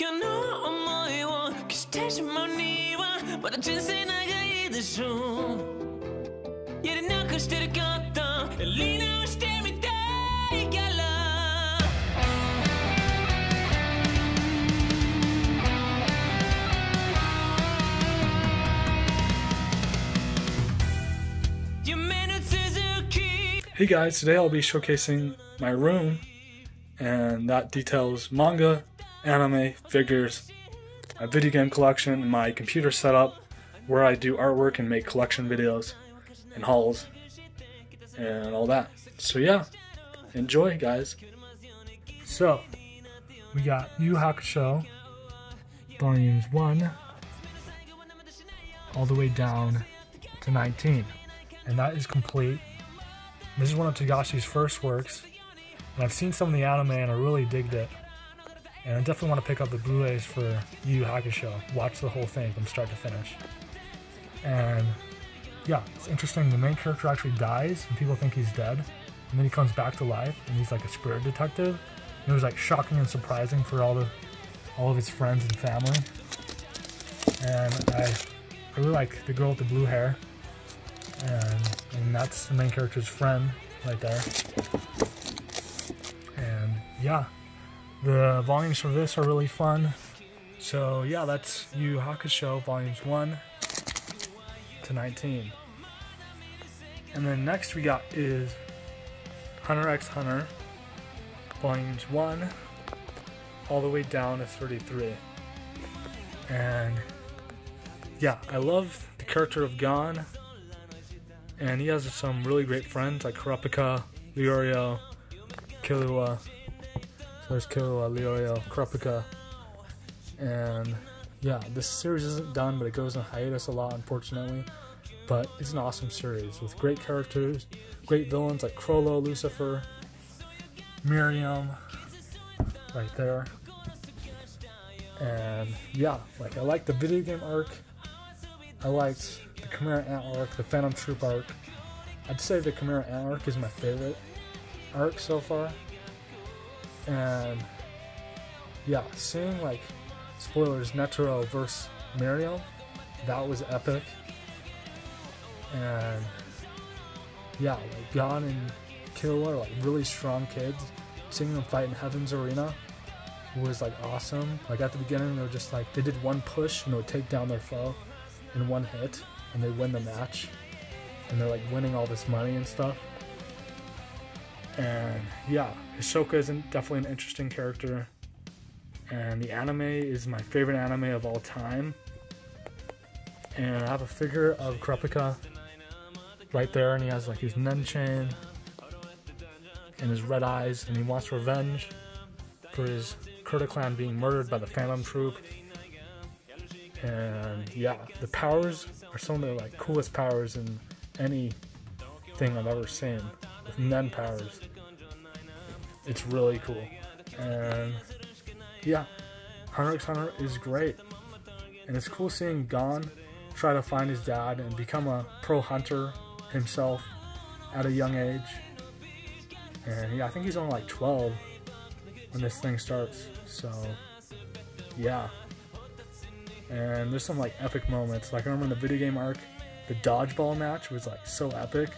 Hey guys, today I'll be showcasing my room, and that details manga, anime, figures, a video game collection, and my computer setup where I do artwork and make collection videos and hauls and all that. So yeah, enjoy guys. So we got Yu Hakusho volumes 1 all the way down to 19, and that is complete. This is one of Togashi's first works, and I've seen some of the anime and I really digged it. And I definitely want to pick up the Blu-rays for Yu Hakusho. Watch the whole thing from start to finish. And yeah, it's interesting. The main character actually dies and people think he's dead. And then he comes back to life and he's like a spirit detective. And it was like shocking and surprising for all of his friends and family. And I really like the girl with the blue hair. And that's the main character's friend right there. And yeah. The volumes for this are really fun. So yeah, that's Yu Hakusho volumes 1 to 19. And then next we got is Hunter x Hunter volumes 1 all the way down to 33. And yeah, I love the character of Gon. And he has some really great friends like Kurapika, Leorio, Killua. There's Killua, Leorio, Kurapika, and yeah, this series isn't done, but it goes on hiatus a lot, unfortunately, but it's an awesome series with great characters, great villains like Chrollo, Lucifer, Miriam, right there, and yeah, like I liked the video game arc, I liked the Chimera Ant arc, the Phantom Troupe arc. I'd say the Chimera Ant arc is my favorite arc so far. And yeah, seeing like, spoilers, Netero versus Miriam, that was epic. And yeah, like Gon and Killua are like really strong kids. Seeing them fight in Heaven's Arena was like awesome. Like at the beginning they were just like, they did one push and it would take down their foe in one hit and they win the match. And they're like winning all this money and stuff. And yeah, Hisoka is definitely an interesting character, and the anime is my favorite anime of all time. And I have a figure of Kurapika right there, and he has like his Nen chain and his red eyes, and he wants revenge for his Kurta clan being murdered by the Phantom Troupe. And yeah, the powers are some of the like coolest powers in any thing I've ever seen. With Nen powers, it's really cool. And yeah, Hunter x Hunter is great, and it's cool seeing Gon try to find his dad and become a pro hunter himself at a young age. And yeah, I think he's only like 12 when this thing starts, so yeah. And there's some like epic moments, like I remember in the video game arc the dodgeball match was like so epic.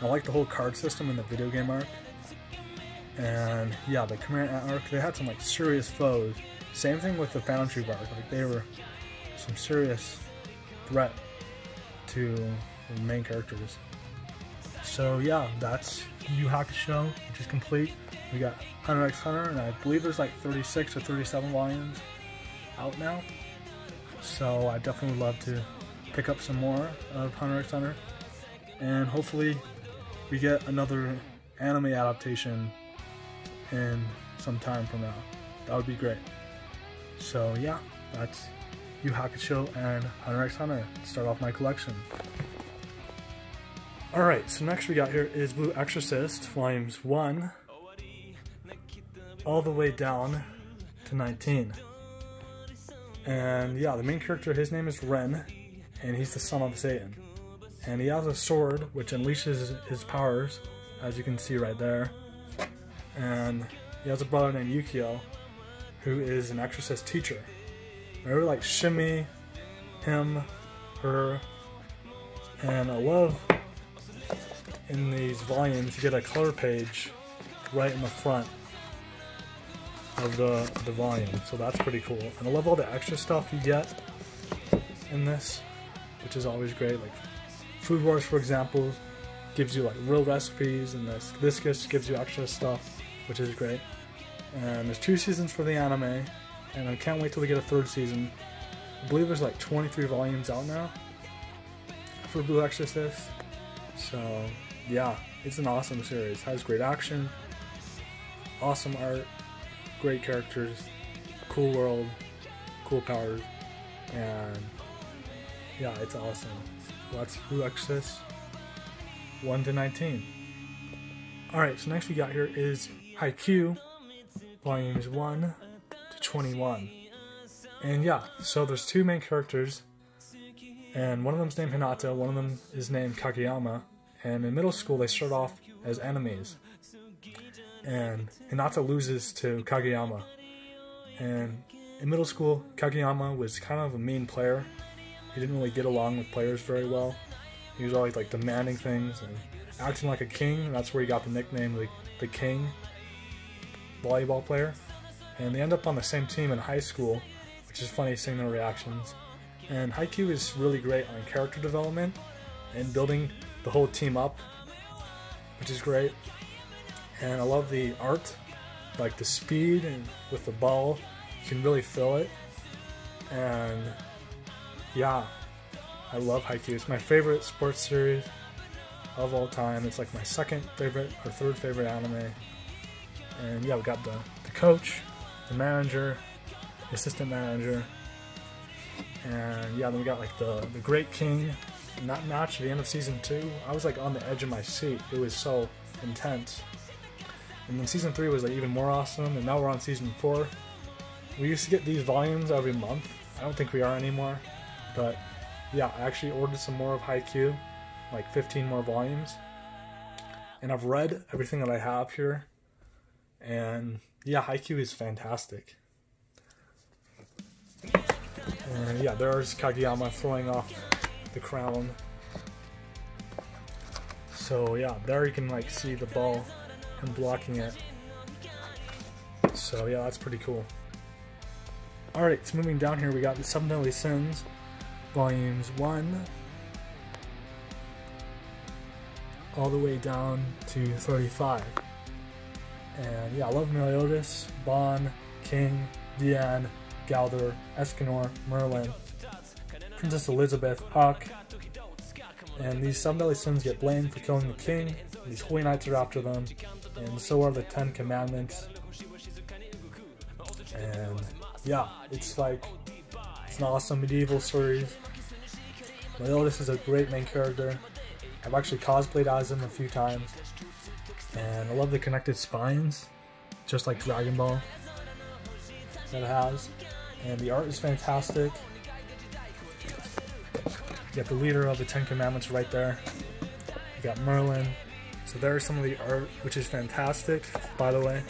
I like the whole card system in the video game arc. And yeah, the Chimera Ant arc, they had some like serious foes. Same thing with the Phantom Troupe arc, like they were some serious threat to the main characters. So yeah, that's Yu Hakusho, which is complete. We got Hunter x Hunter, and I believe there's like 36 or 37 volumes out now. So I definitely would love to pick up some more of Hunter x Hunter. And hopefully we get another anime adaptation in some time from now. That would be great. So yeah, that's Yu Hakusho and Hunter x Hunter. Start off my collection. Alright, so next we got here is Blue Exorcist, volumes 1, all the way down to 19. And yeah, the main character, his name is Ren, and he's the son of Satan. And he has a sword which unleashes his powers, as you can see right there. And he has a brother named Yukio, who is an exorcist teacher. Remember, like Shimmy, him, her, and I love in these volumes you get a color page right in the front of the volume, so that's pretty cool. And I love all the extra stuff you get in this, which is always great. Like Food Wars, for example, gives you like real recipes, and this just gives you extra stuff, which is great. And there's 2 seasons for the anime, and I can't wait till we get a 3rd season. I believe there's like 23 volumes out now for Blue Exorcist. So yeah, it's an awesome series. It has great action, awesome art, great characters, cool world, cool powers, and yeah, it's awesome. Well, that's Blue Exorcist 1 to 19. Alright, so next we got here is Haikyuu, volumes 1 to 21. And yeah, so there's 2 main characters, and one of them's named Hinata, one of them is named Kageyama, and in middle school they start off as enemies. And Hinata loses to Kageyama. And in middle school, Kageyama was kind of a mean player. He didn't really get along with players very well. He was always like demanding things and acting like a king, and that's where he got the nickname the King volleyball player. And they end up on the same team in high school, which is funny seeing their reactions. And Haikyuu is really great on character development and building the whole team up, which is great. And I love the art, like the speed, and with the ball, you can really feel it. And yeah, I love Haikyuu. It's my favorite sports series of all time. It's like my 2nd favorite or 3rd favorite anime. And yeah, we got the coach, the manager, the assistant manager, and yeah, then we got like the Great King match at the end of season 2. I was like on the edge of my seat. It was so intense. And then season 3 was like even more awesome, and now we're on season 4. We used to get these volumes every month. I don't think we are anymore, but yeah, I actually ordered some more of Haikyuu, like 15 more volumes. And I've read everything that I have here, and yeah, Haikyuu is fantastic. And yeah, there's Kageyama throwing off the crown. So yeah, there you can like see the ball and blocking it. So yeah, that's pretty cool. Alright, so moving down here, we got the 7 Deadly Sins, volumes 1 all the way down to 35. And yeah, I love Meliodas, Ban, King, Dian, Galder, Escanor, Merlin, Princess Elizabeth, Hawk. And these 7 Deadly Sins get blamed for killing the king. These holy knights are after them, and so are the 10 commandments. And yeah, it's an awesome medieval series. Meliodas is a great main character. I've actually cosplayed as him a few times, and I love the connected spines, just like Dragon Ball, that it has. And the art is fantastic. You got the leader of the 10 commandments right there. You got Merlin. So there's some of the art, which is fantastic, by the way.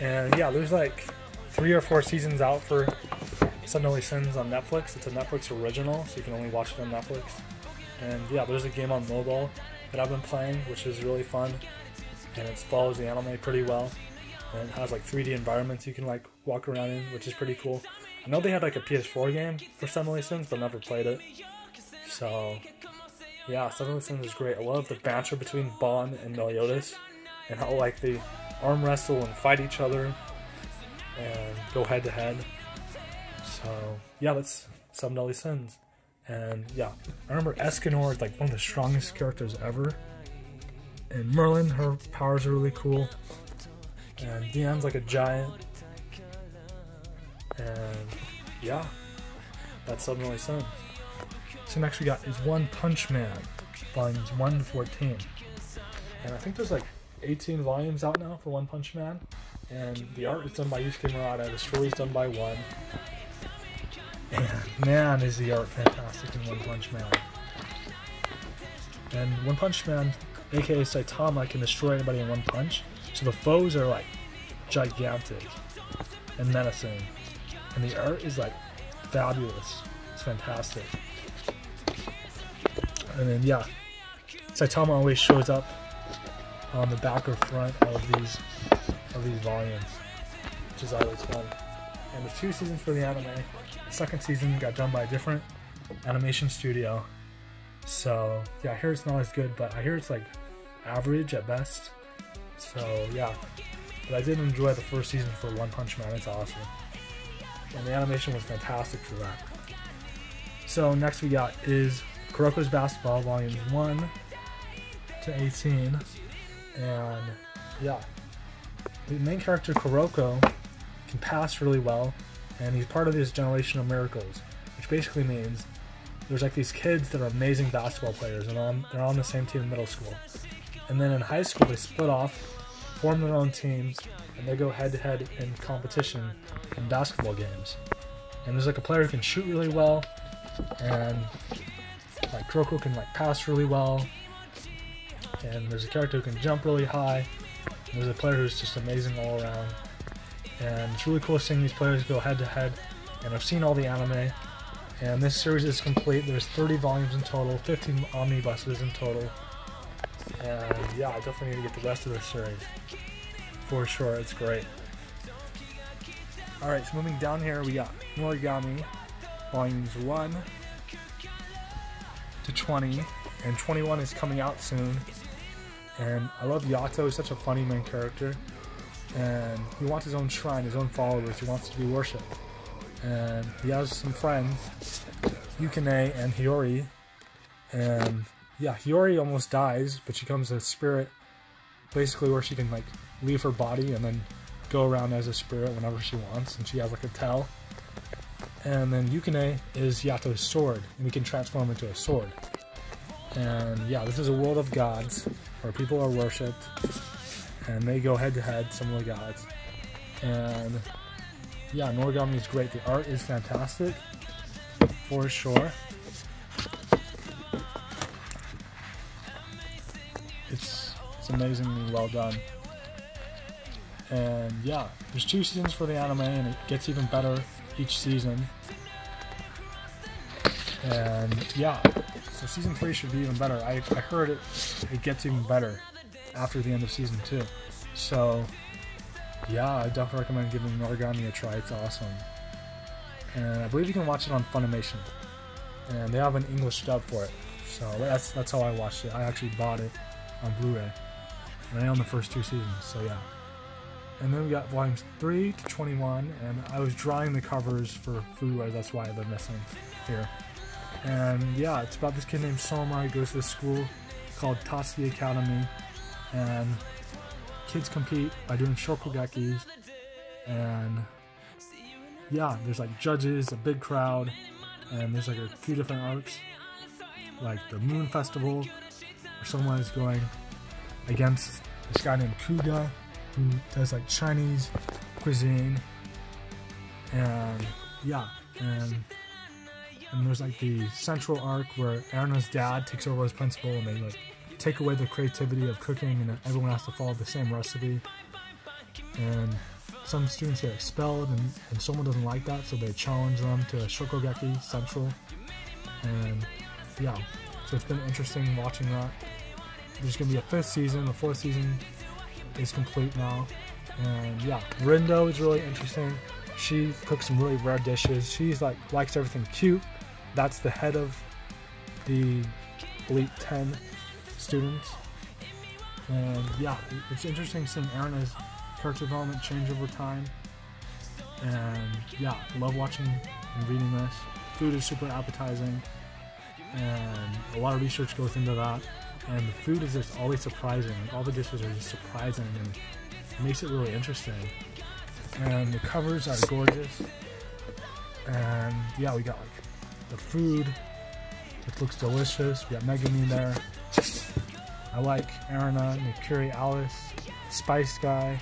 And yeah, there's like 3 or 4 seasons out for Seven Deadly Sins on Netflix. It's a Netflix original, so you can only watch it on Netflix. And yeah, there's a game on mobile that I've been playing, which is really fun, and it follows the anime pretty well. And it has like 3D environments you can like walk around in, which is pretty cool. I know they had like a PS4 game for Seven Deadly Sins, but I never played it. So yeah, Seven Deadly Sins is great. I love the banter between Bond and Meliodas, and how like they arm wrestle and fight each other and go head to head. So yeah, that's Seven Deadly Sins. And yeah, I remember Escanor is like one of the strongest characters ever. And Merlin, her powers are really cool. And Dian's like a giant. And yeah, that's Seven Deadly Sins. So next we got is One Punch Man, volumes 1 to 14. And I think there's like 18 volumes out now for One Punch Man. And the art is done by Yusuke Murata, the story is done by One. And man, is the art fantastic in One Punch Man. And One Punch Man, aka Saitama, can destroy anybody in one punch. So the foes are like gigantic. and menacing, and the art is like fabulous. It's fantastic. And then yeah, Saitama always shows up on the back or front of these volumes, which is always fun. And there's 2 seasons for the anime. The second season got done by a different animation studio. So yeah, I hear it's not as good, but I hear it's like average at best. So yeah, but I did enjoy the first season for One Punch Man. It's awesome, and the animation was fantastic for that. So next we got is Kuroko's Basketball Volumes 1 to 18, and yeah, the main character Kuroko can pass really well, and he's part of this generation of miracles, which basically means there's like these kids that are amazing basketball players, and they're on the same team in middle school. And then in high school, they split off, form their own teams, and they go head-to-head in competition in basketball games. And there's like a player who can shoot really well, and like Kuroko can like pass really well, and there's a character who can jump really high, and there's a player who's just amazing all around. And it's really cool seeing these players go head-to-head, and I've seen all the anime. And this series is complete. There's 30 volumes in total, 15 omnibuses in total. And yeah, I definitely need to get the rest of this series. For sure, it's great. Alright, so moving down here, we got Noragami, volumes 1 to 20. And 21 is coming out soon. And I love Yato, he's such a funny main character. And he wants his own shrine, his own followers, he wants to be worshipped. And he has some friends, Yukine and Hiyori, and yeah, Hiyori almost dies, but she becomes a spirit, basically, where she can like leave her body and then go around as a spirit whenever she wants, and she has like a tail. And then Yukine is Yato's sword, and he can transform into a sword. And yeah, this is a world of gods where people are worshipped, and they go head to head, some of the gods. And yeah, Noragami is great. The art is fantastic, for sure. It's amazingly well done. And yeah, there's 2 seasons for the anime, and it gets even better each season. And yeah, so season 3 should be even better. I heard it gets even better after the end of season 2. So yeah, I definitely recommend giving Noragami a try, it's awesome. And I believe you can watch it on Funimation. And they have an English dub for it. So that's how I watched it. I actually bought it on Blu-ray. And I own the first 2 seasons, so yeah. And then we got volumes 3 to 21, and I was drawing the covers for Foodwares, that's why they're missing here. And yeah, it's about this kid named Soma who goes to this school called Tatsuya Academy, and kids compete by doing Shokugeki, and yeah, there's like judges, a big crowd, and there's like a few different arcs, like the Moon Festival, where someone is going against this guy named Kuga, who does like Chinese cuisine, and yeah, and there's like the central arc where Erna's dad takes over as principal, and they like take away the creativity of cooking, and everyone has to follow the same recipe, and some students get expelled, and someone doesn't like that, so they challenge them to Shokugeki Central. And yeah, so it's been interesting watching that. There's gonna be a 5th season. The 4th season is complete now. And yeah, Rindo is really interesting. She cooks some really rare dishes. She's like likes everything cute. That's the head of the Elite 10 students. And yeah, it's interesting seeing Erna's character development change over time. And yeah, I love watching and reading this. Food is super appetizing, and a lot of research goes into that. And the food is just always surprising. All the dishes are just surprising, and it makes it really interesting. And the covers are gorgeous. And yeah, we got like the food, which looks delicious. We got Megumi there. I like Erna, Mercury Alice, Spice Guy,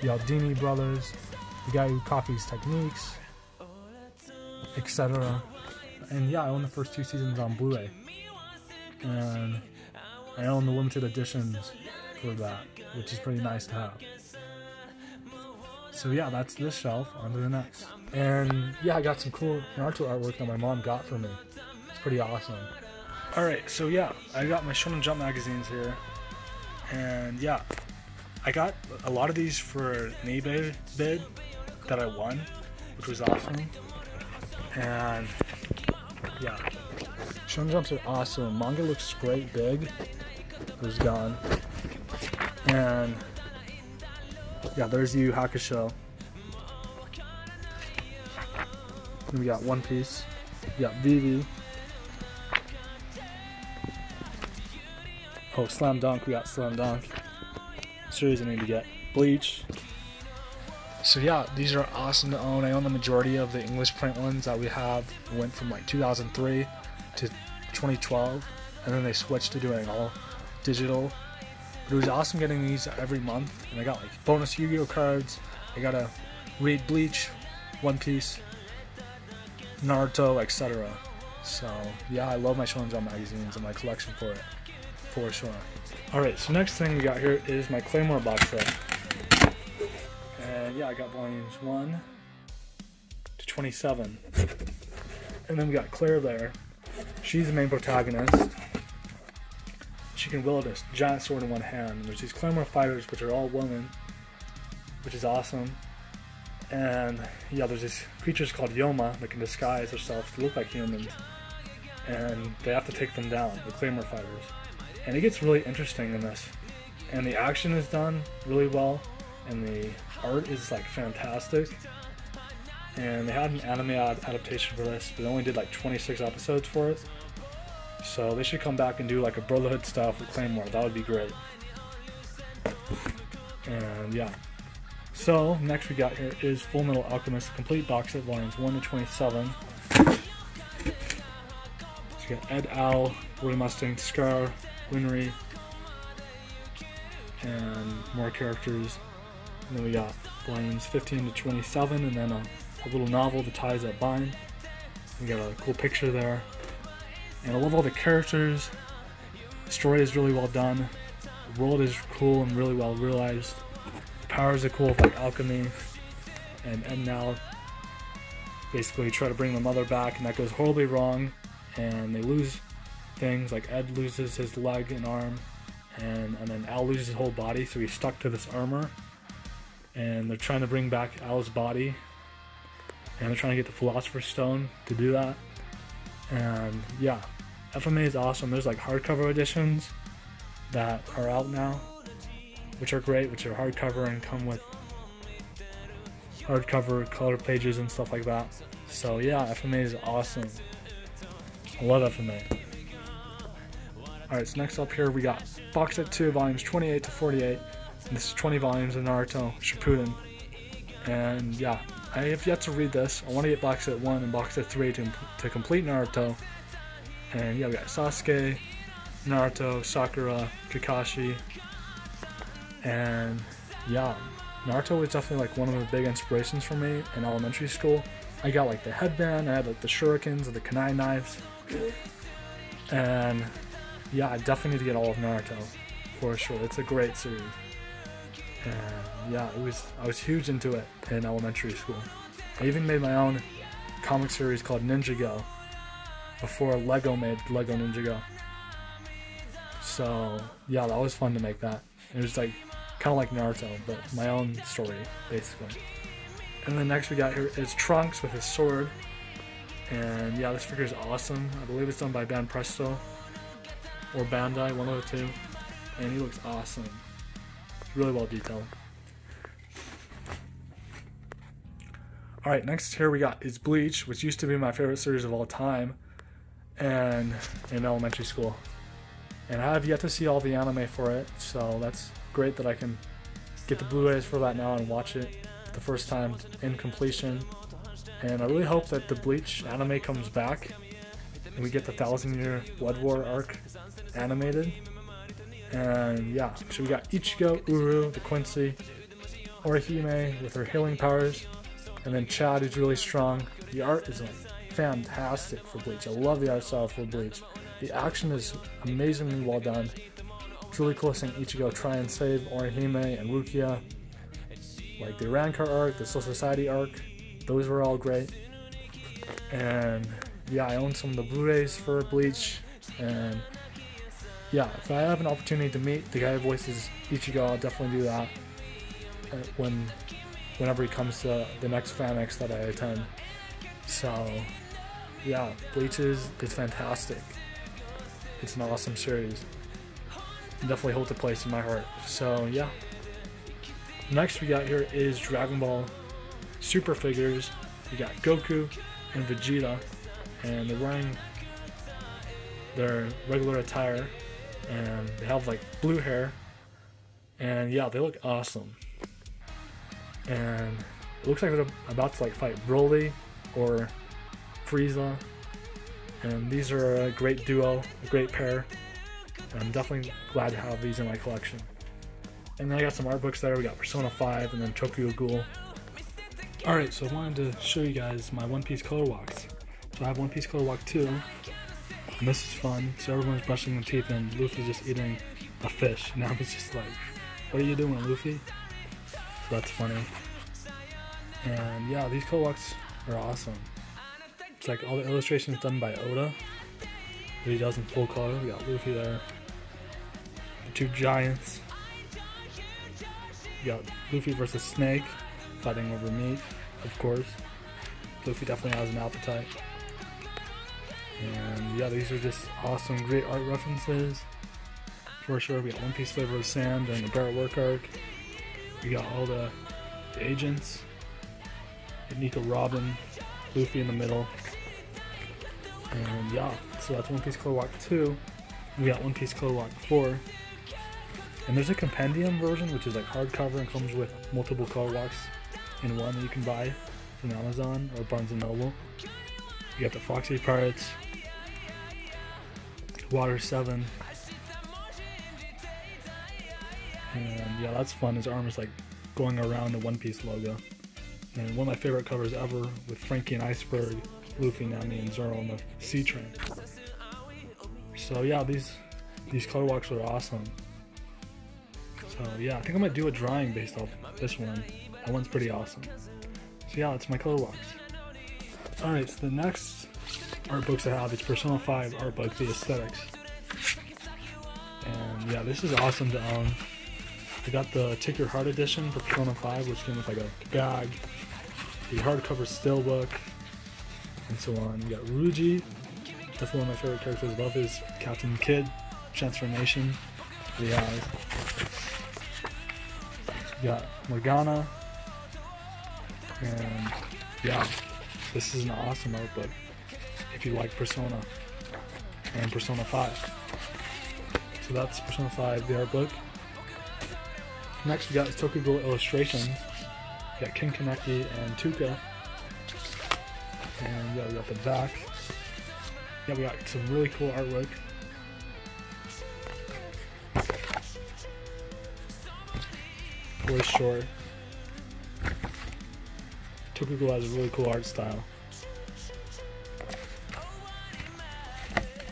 the Aldini brothers, the guy who copies techniques, etc. And yeah, I own the first 2 seasons on Blu-ray. And I own the limited editions for that, which is pretty nice to have. So yeah, that's this shelf, on to the next. And yeah, I got some cool Naruto artwork that my mom got for me. It's pretty awesome. Alright, so yeah, I got my Shonen Jump magazines here. And yeah, I got a lot of these for an eBay bid that I won, which was awesome. And yeah, Shonen Jumps are awesome. Manga looks great big. It was gone. And yeah, there's Yu Hakusho. Then we got One Piece. We got Vivi. Oh, Slam Dunk, we got Slam Dunk. Series I need to get. Bleach. So yeah, these are awesome to own. I own the majority of the English print ones that we have. It went from like 2003 to 2012, and then they switched to doing all digital. But it was awesome getting these every month, and I got like bonus Yu-Gi-Oh cards. I got to read Bleach, One Piece, Naruto, etc. So yeah, I love my Shonen Jump magazines and my collection for it. For sure. Alright, so next thing we got here is my Claymore box set. And yeah, I got volumes 1 to 27. And then we got Claire there. She's the main protagonist. She can wield a giant sword in one hand. And there's these Claymore fighters, which are all women, which is awesome. And yeah, there's these creatures called Yoma that can disguise themselves to look like humans. And they have to take them down, the Claymore fighters. And it gets really interesting in this, and the action is done really well, and the art is like fantastic. And they had an anime adaptation for this, but they only did like 26 episodes for it, so they should come back and do like a Brotherhood style for Claymore. That would be great. And yeah, so next we got here is Full Metal Alchemist Complete Box Set volumes 1 to 27. So you got Ed, Al, Woody Mustang, Scar, Winry, and more characters. And then we got volumes 15 to 27, and then a little novel, The Ties That Bind. We got a cool picture there. And I love all the characters. The story is really well done. The world is cool and really well realized. The powers are cool, like alchemy. And now, basically, try to bring the mother back, and that goes horribly wrong, and they lose things. Like Ed loses his leg and arm, and then Al loses his whole body, so he's stuck to this armor, and they're trying to bring back Al's body, and they're trying to get the Philosopher's Stone to do that. And yeah, FMA is awesome. There's like hardcover editions that are out now, which are great, which are hardcover and come with hardcover color pages and stuff like that. So yeah, FMA is awesome. I love FMA. Alright, so next up here we got box set 2, volumes 28 to 48, and this is 20 volumes of Naruto Shippuden. And yeah, I have yet to read this. I want to get box set 1 and box set 3 to complete Naruto. And yeah, we got Sasuke, Naruto, Sakura, Kakashi, and yeah, Naruto was definitely like one of the big inspirations for me in elementary school. I got like the headband, I had like the shurikens, the kunai knives, and yeah, I definitely need to get all of Naruto, for sure. It's a great series. And yeah, I was huge into it in elementary school. I even made my own comic series called Ninjago, before Lego made Lego Ninjago. So yeah, that was fun to make that. It was like kind of like Naruto, but my own story, basically. And then next we got here is Trunks with his sword. And yeah, this figure is awesome. I believe it's done by Banpresto. Or Bandai, one of the two, and he looks awesome. Really well detailed. All right, next here we got is Bleach, which used to be my favorite series of all time, and in elementary school. And I have yet to see all the anime for it, so that's great that I can get the Blu-rays for that now and watch it for the first time in completion. And I really hope that the Bleach anime comes back, and we get the 1,000-year Blood War arc animated. And yeah, so we got Ichigo, Uru, the Quincy, Orihime with her healing powers, and then Chad, who's really strong. The art is like fantastic for Bleach. I love the art style for Bleach. The action is amazingly well done. It's really cool seeing Ichigo try and save Orihime and Rukia, Like the Rancor arc, the Soul Society arc, those were all great. And yeah, I own some of the Blu-rays for Bleach. And yeah, if I have an opportunity to meet the guy who voices Ichigo, I'll definitely do that whenever he comes to the next FanX that I attend. So yeah, Bleach is fantastic. It's an awesome series. It definitely holds a place in my heart. So yeah. Next we got here is Dragon Ball Super figures. We got Goku and Vegeta, and they're wearing their regular attire, and they have like blue hair, and yeah, they look awesome. And it looks like they're about to like fight Broly or Frieza, and these are a great duo, a great pair, and I'm definitely glad to have these in my collection. And then I got some art books there. We got Persona 5 and then Tokyo Ghoul. Alright, so I wanted to show you guys my One Piece color walks. So I have One Piece color walk 2, and this is fun. So everyone's brushing their teeth and Luffy's just eating a fish. Now he's just like, what are you doing, Luffy? So that's funny. And yeah, these color walks are awesome. It's like all the illustrations done by Oda that he does in full color. We got Luffy there, the two giants. You got Luffy versus Snake, fighting over meat, of course. Luffy definitely has an appetite. And yeah, these are just awesome, great art references. For sure, we got One Piece Flavor of Sand and the Barrett Work arc. We got all the agents. And Nico Robin, Luffy in the middle. And yeah, so that's One Piece Color Walk 2. We got One Piece Color Walk 4. And there's a compendium version, which is like hardcover and comes with multiple color walks in one that you can buy from Amazon or Barnes & Noble. You got the Foxy Pirates, Water 7, and yeah, that's fun. His arm is like going around the One Piece logo. And one of my favorite covers ever with Frankie and Iceberg, Luffy, Nami, and Zoro on the sea train. So yeah, these color walks are awesome. So yeah, I think I might do a drawing based off this one. That one's pretty awesome. So yeah, that's my color walks. Alright, so the next art books I have is Persona 5 art book, The Aesthetics. And yeah, this is awesome to own. I got the Take Your Heart edition for Persona 5, which came with like a bag, the hardcover still book, and so on. You got Rugi. That's one of my favorite characters. I love his Captain Kidd transformation that he has. You got Morgana, and yeah, this is an awesome art book if you like Persona and Persona 5. So that's Persona 5, the art book. Next we got Tokyo Ghoul illustrations. We got King Kaneki and Tuca, and yeah, we got the back. Yeah, we got some really cool artwork. Really short. Tokugou has a really cool art style.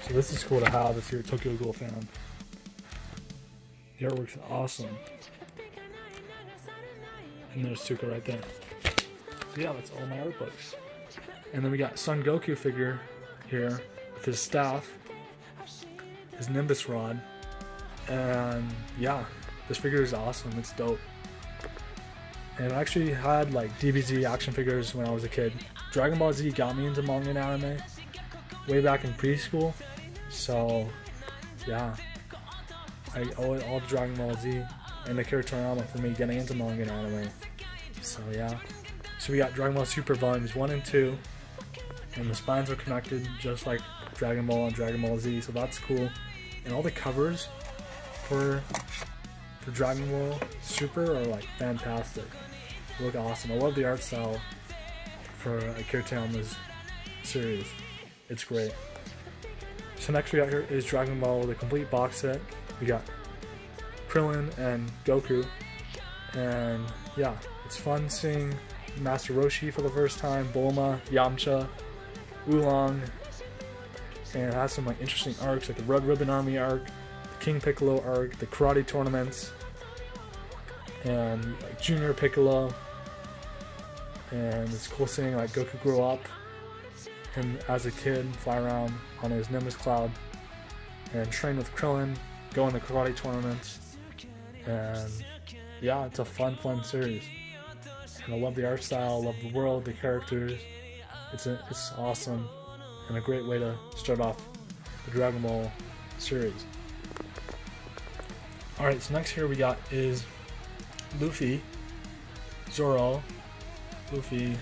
So this is cool to have if you're a Tokugou fan. The artwork's awesome. And there's Tsuka right there. So yeah, that's all my art books. And then we got Son Goku figure here with his staff, his Nimbus rod, and yeah, this figure is awesome. It's dope. And I actually had like DBZ action figures when I was a kid. Dragon Ball Z got me into manga and anime way back in preschool. So yeah, I owe it all to Dragon Ball Z and Akira Toriyama for me getting into manga and anime. So yeah. So we got Dragon Ball Super Volumes 1 and 2. And the spines are connected just like Dragon Ball and Dragon Ball Z. So that's cool. And all the covers for Dragon Ball Super are like fantastic. They look awesome. I love the art style for Akira Toriyama's series. It's great. So next we got here is Dragon Ball, the complete box set. We got Krillin and Goku. And yeah, it's fun seeing Master Roshi for the first time, Bulma, Yamcha, Oolong. And it has some like interesting arcs like the Red Ribbon Army arc, King Piccolo arc, the karate tournaments, and like Junior Piccolo, and it's cool seeing like Goku grow up, him as a kid fly around on his Nimbus Cloud and train with Krillin, go in the karate tournaments, and yeah, it's a fun series. And I love the art style, love the world, the characters. It's awesome and a great way to start off the Dragon Ball series. Alright, so next here we got is Luffy, Zoro, Luffy,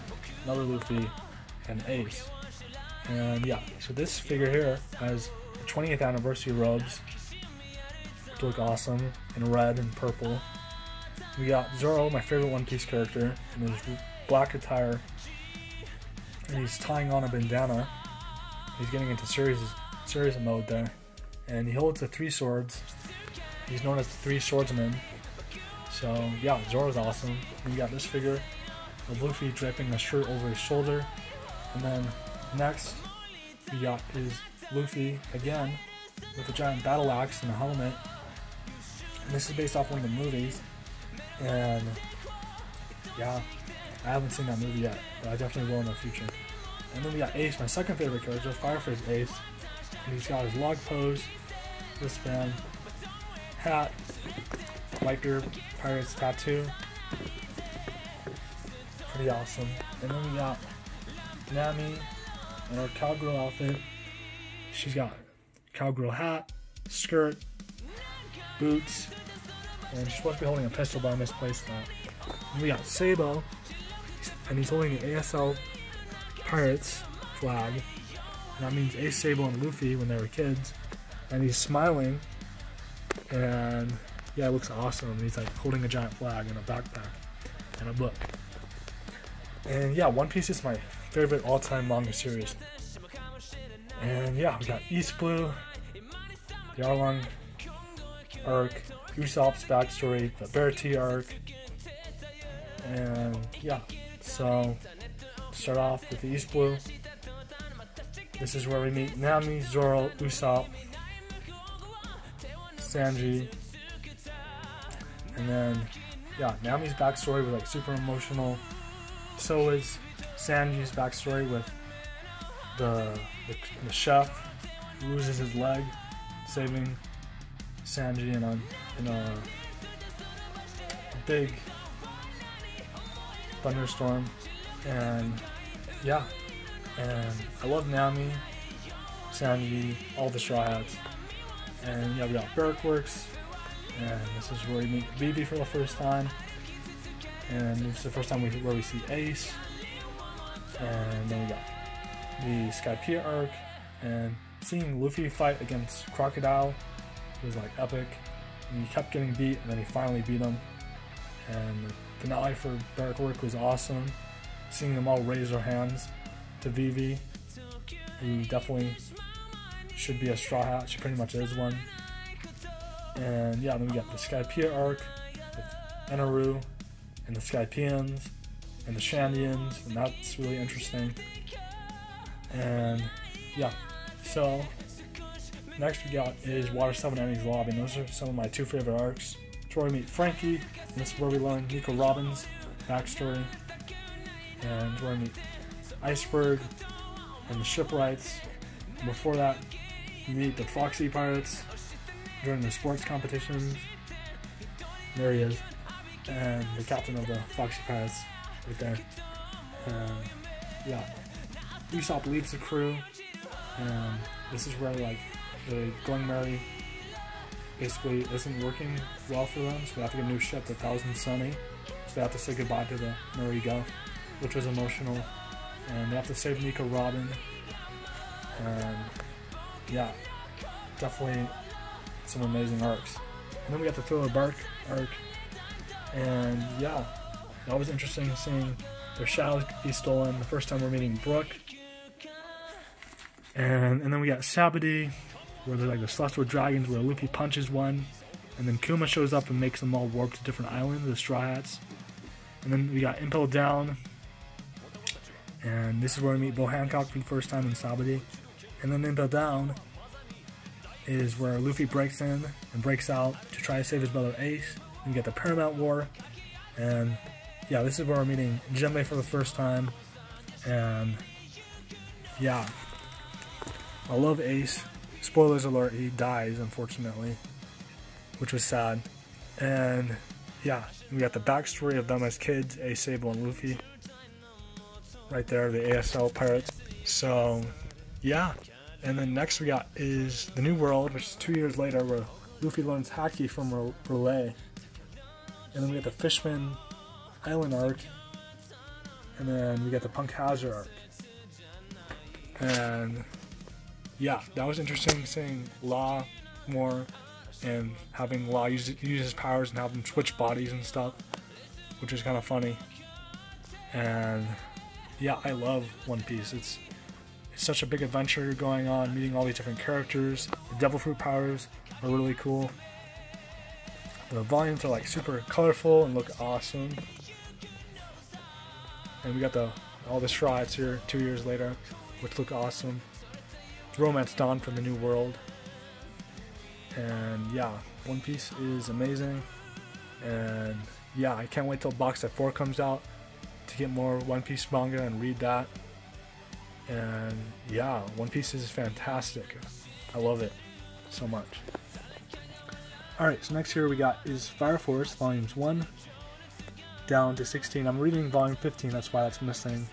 another Luffy, and Ace. And yeah, so this figure here has the 20th anniversary robes, which look awesome, in red and purple. We got Zoro, my favorite One Piece character, in his black attire, and he's tying on a bandana. He's getting into serious mode there, and he holds the three swords. He's known as the Three Swordsmen. So yeah, Zoro's awesome. We got this figure of Luffy draping a shirt over his shoulder, and then next we got is Luffy again with a giant battle axe and a helmet. And this is based off one of the movies. And yeah, I haven't seen that movie yet, but I definitely will in the future. And then we got Ace, my second favorite character, Fireface Ace. And he's got his log pose, wristband, hat, biker pirate's tattoo. Pretty awesome. And then we got Nami in her cowgirl outfit. She's got cowgirl hat, skirt, boots, and she's supposed to be holding a pistol, but I misplaced that. And we got Sabo, and he's holding the ASL Pirates flag, and that means Ace, Sabo, and Luffy when they were kids. And he's smiling, and yeah, it looks awesome. He's like holding a giant flag and a backpack and a book. And yeah, One Piece is my favorite all-time manga series. And yeah, we got East Blue, the Arlong arc, Usopp's backstory, the Bear Tea arc, and yeah, so start off with the East Blue. This is where we meet Nami, Zoro, Usopp, Sanji, and then yeah, Nami's backstory was like super emotional. So is Sanji's backstory with the chef who loses his leg, saving Sanji in a big thunderstorm. And yeah, and I love Nami, Sanji, all the Straw Hats. And yeah, we got Barrack Works, and this is where we meet Vivi for the first time, and it's the first time where we see Ace. And then we got the Skypiea arc, and seeing Luffy fight against Crocodile was like epic, and he kept getting beat, and then he finally beat him. And the finale for Barrack Work was awesome, seeing them all raise their hands to Vivi, who definitely should be a Straw Hat. She pretty much is one. And yeah, then we got the Skypiea arc with Eneru and the Skypeans and the Shandians, and that's really interesting. And yeah, so next we got is Water 7 Enemy's Lobby, and those are some of my two favorite arcs. It's where we meet Frankie, and this is where we learn Nico Robin's backstory, and where we meet Iceberg and the Shipwrights. And before that, we meet the Foxy Pirates during the sports competitions. There he is, and the captain of the Foxy Pirates right there. And yeah, Usopp leads the crew, and this is where like the Going Merry basically isn't working well for them, so they have to get a new ship, the Thousand Sunny, so they have to say goodbye to the Murigo, which was emotional, and they have to save Nico Robin. And yeah, definitely some amazing arcs. And then we got the Thriller Bark arc, and yeah, that was interesting seeing their shadows be stolen, the first time we're meeting Brook. And then we got Sabadee, where they're like the Celestial Dragons, where Luffy punches one, and then Kuma shows up and makes them all warp to different islands, the Straw Hats. And then we got Impel Down, and this is where we meet Bo Hancock for the first time in Sabadee. And then Impel Down is where Luffy breaks in and breaks out to try to save his brother Ace. And you get the Paramount War, And yeah, this is where we're meeting Jinbei for the first time. And yeah, I love Ace. Spoilers alert, he dies, unfortunately, which was sad. And yeah, we got the backstory of them as kids, Ace, Sable, and Luffy. Right there, the ASL pirates. So yeah, and then next we got is The New World, which is 2 years later, where Luffy learns Haki from Relay. And then we got the Fishman Island arc, and then we got the Punk Hazard arc. And yeah, that was interesting seeing Law more and having Law use his powers and have them switch bodies and stuff, which is kind of funny. And yeah, I love One Piece. It's such a big adventure going on, meeting all these different characters. The Devil Fruit powers are really cool. The volumes are like super colorful and look awesome. And we got all the shrines here 2 years later, which look awesome. Romance Dawn from the New World. And yeah, One Piece is amazing. And yeah, I can't wait till box set 4 comes out to get more One Piece manga and read that. And yeah, One Piece is fantastic. I love it so much. Alright, so next here we got is Fire Force volumes 1 down to 16. I'm reading volume 15, that's why that's missing.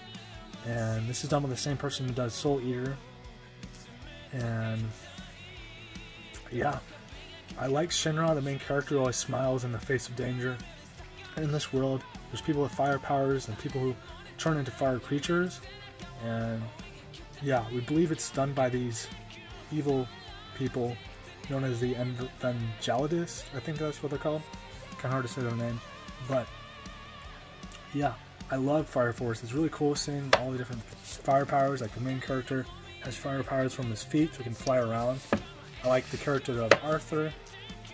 And this is done by the same person who does Soul Eater. And yeah, I like Shinra, the main character who always smiles in the face of danger. In this world, there's people with fire powers and people who turn into fire creatures. And yeah, we believe it's done by these evil people known as the Evangelists, I think that's what they're called. Kind of hard to say their name, but yeah, I love Fire Force. It's really cool seeing all the different fire powers. Like the main character has fire powers from his feet, so he can fly around. I like the character of Arthur,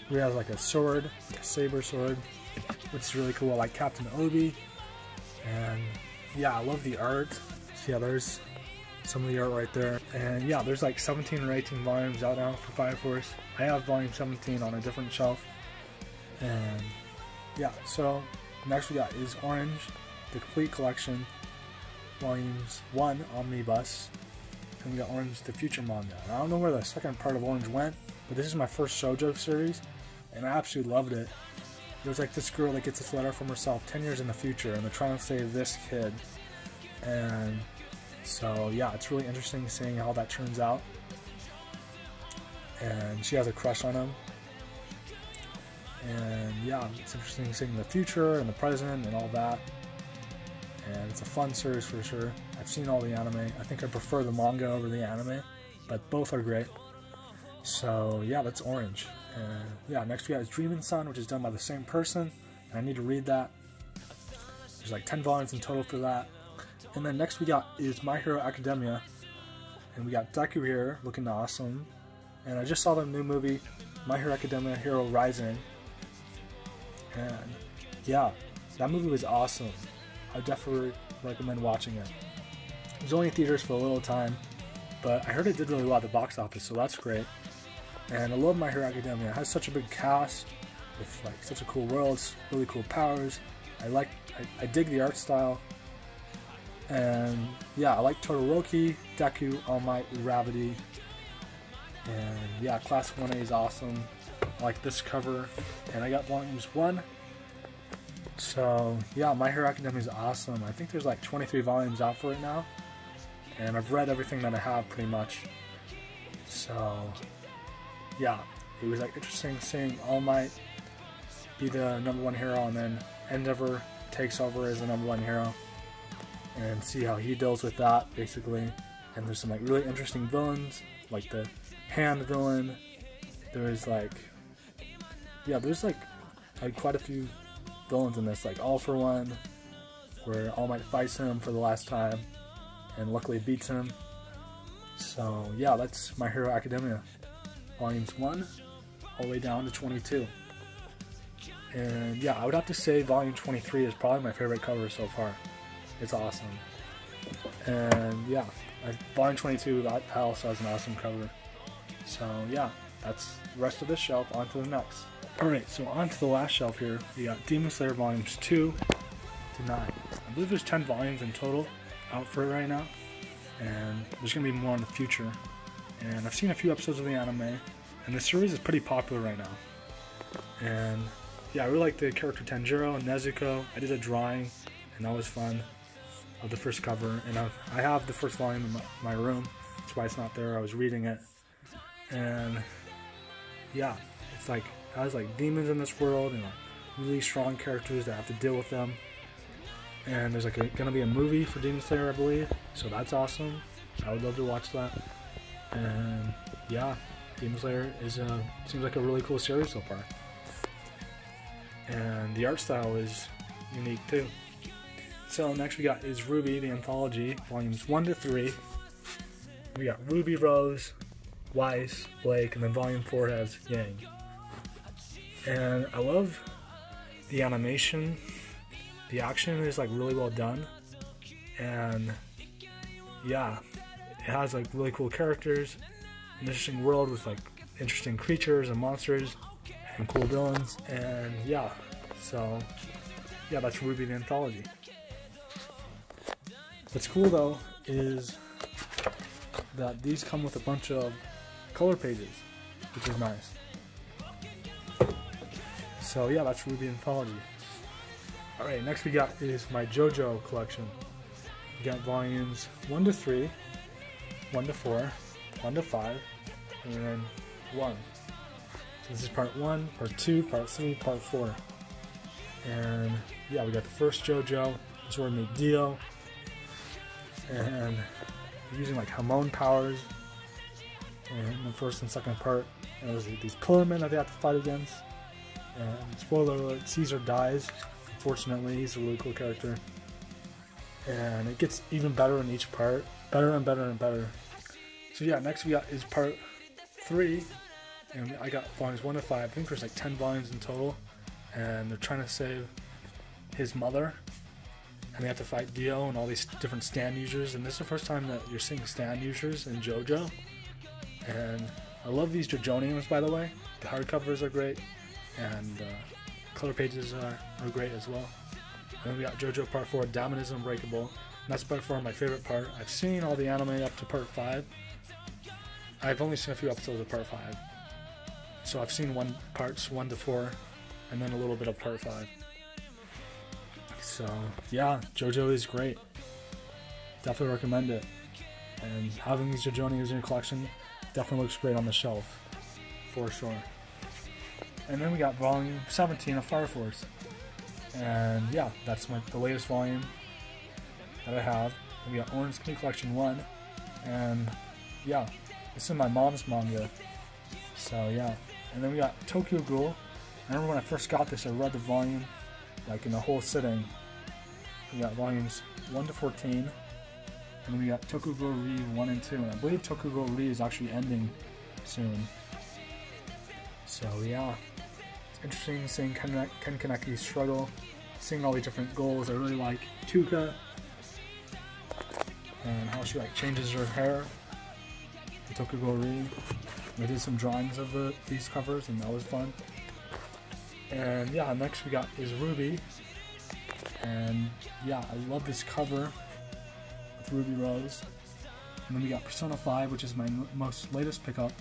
who has like a sword, like a saber sword, which is really cool. I like Captain Obi, and yeah, I love the art. So yeah, there's some of the art right there. And yeah, there's like 17 or 18 volumes out now for Fire Force. I have volume 17 on a different shelf. And yeah, so next we got is Orange, the Complete Collection, volumes 1 Omnibus. And we got Orange, the Future Manga. And I don't know where the second part of Orange went, but this is my first shoujo series, and I absolutely loved it. There's like this girl that gets this letter from herself 10 years in the future, and they're trying to save this kid. And so yeah, it's really interesting seeing how that turns out. And she has a crush on him. And yeah, it's interesting seeing the future and the present and all that. And it's a fun series for sure. I've seen all the anime. I think I prefer the manga over the anime, but both are great. So yeah, that's Orange. And yeah, next we got is Dreamin' Sun, which is done by the same person. And I need to read that. There's like 10 volumes in total for that. And then next we got is My Hero Academia, and we got Deku here looking awesome. And I just saw the new movie, My Hero Academia: Hero Rising, and yeah, that movie was awesome. I definitely recommend watching it. It was only in theaters for a little time, but I heard it did really well at the box office, so that's great. And I love My Hero Academia. It has such a big cast with like such a cool world, really cool powers. I dig the art style. And yeah, I like Todoroki, Deku, All Might, Gravity. And yeah, Class 1A is awesome. I like this cover. And I got volumes 1. So yeah, My Hero Academia is awesome. I think there's like 23 volumes out for it now. And I've read everything that I have pretty much. So yeah, it was like interesting seeing All Might be the #1 hero, and then Endeavor takes over as the #1 hero, and see how he deals with that, basically. And there's some like really interesting villains, like the Hand villain. There's like, yeah, there's like quite a few villains in this, like All For One, where All Might fights him for the last time, and luckily beats him. So yeah, that's My Hero Academia, volumes 1, all the way down to 22. And yeah, I would have to say volume 23 is probably my favorite cover so far. It's awesome. And yeah, volume 22, that also has an awesome cover. So yeah, that's the rest of this shelf. On to the next. Alright, so on to the last shelf here. We got Demon Slayer volumes 2 to 9. I believe there's 10 volumes in total out for it right now, and there's going to be more in the future. And I've seen a few episodes of the anime, and the series is pretty popular right now. And yeah, I really like the character Tanjiro and Nezuko. I did a drawing, and that was fun, of the first cover. And I have the first volume in my room. That's why it's not there. I was reading it. And yeah, it's like, has like demons in this world and like really strong characters that have to deal with them. And there's like gonna be a movie for Demon Slayer, I believe, so that's awesome. I would love to watch that. And yeah, Demon Slayer is seems like a really cool series so far, and the art style is unique too. So next we got is Ruby the Anthology volumes 1 to 3. We got Ruby, Rose, Weiss, Blake, and then volume 4 has Yang. And I love the animation. The action is like really well done, and yeah, it has like really cool characters, an interesting world with like interesting creatures and monsters and cool villains. And yeah, so yeah, that's Ruby the Anthology. What's cool though is that these come with a bunch of color pages, which is nice. So yeah, that's Ruby Anthology. Alright, next we got is my JoJo collection. We got volumes 1 to 3, 1 to 4, 1 to 5, and then 1. So this is part 1, part 2, part 3, part 4. And yeah, we got the first JoJo, which we made Dio. And we're using like Hamon powers in the first and second part. And there's these pillar men that they have to fight against. And spoiler alert, Caesar dies. Unfortunately, he's a really cool character. And it gets even better in each part. Better and better and better. So yeah, next we got is part 3. And I got volumes 1 to 5. I think there's like 10 volumes in total. And they're trying to save his mother. And they have to fight Dio and all these different stand users. And this is the first time that you're seeing stand users in JoJo. And I love these JoJo names, by the way. The hardcovers are great. And color pages are great as well. And then we got JoJo Part 4, Diamond is Unbreakable. And that's by far my favorite part. I've seen all the anime up to Part 5. I've only seen a few episodes of Part 5. So I've seen parts 1 to 4, and then a little bit of Part 5. So yeah, JoJo is great. Definitely recommend it. And having these JoJo names in your collection definitely looks great on the shelf, for sure. And then we got volume 17 of Fire Force. And yeah, that's the latest volume that I have. And we got Orange Key Collection 1. And yeah, this is my mom's manga. So yeah. And then we got Tokyo Ghoul. I remember when I first got this, I read the volume like in a whole sitting. We got volumes 1 to 14. And then we got Tokyo Ghoul Re 1 and 2. And I believe Tokyo Ghoul Re is actually ending soon. So yeah. Interesting seeing Ken Kaneki's struggle, seeing all the different goals. I really like Tuka and how she like changes her hair in Tokugori. We did some drawings of these covers, and that was fun. And yeah, next we got is Ruby, and yeah, I love this cover with Ruby Rose. And then we got Persona 5, which is my most latest pickup.